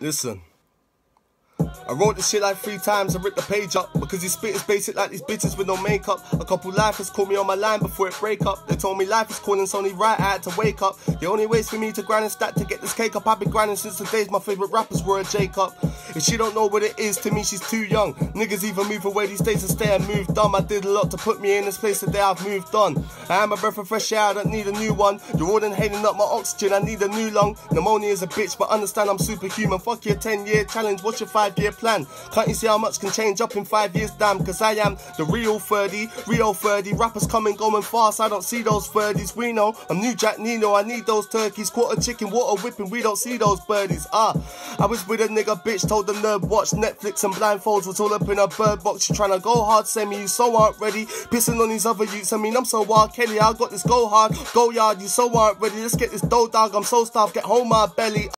Listen. I wrote this shit like 3 times, I ripped the page up, because his spit is basic like these bitches with no makeup. A couple lifers called me on my line before it break up. They told me life is calling, it's only right I had to wake up. The only ways for me to grind and stack to get this cake up. I've been grinding since the days my favourite rappers were a Jacob. If she don't know what it is, to me she's too young. Niggas even move away these days to stay and move dumb. I did a lot to put me in this place today, I've moved on. I am a breath of fresh air, I don't need a new one. You're all inhaling up my oxygen, I need a new lung. Pneumonia is a bitch, but understand I'm superhuman. Fuck your 10-year challenge, what's your 5-year plan? Can't you see how much can change up in 5 years, damn? Cause I am the real 30, real 30. Rappers coming, going fast, I don't see those 30s. We know, I'm new Jack Nino, I need those turkeys. Quarter chicken, water whipping, we don't see those birdies. I was with a nigga bitch, told the nerd watch Netflix and blindfolds, was all up in a bird box. You tryna go hard, semi, you so aren't ready. Pissing on these other youths, I mean I'm so wild, Kelly, I got this go hard, go yard, you so aren't ready. Let's get this dough dog, I'm so starved, get home my belly.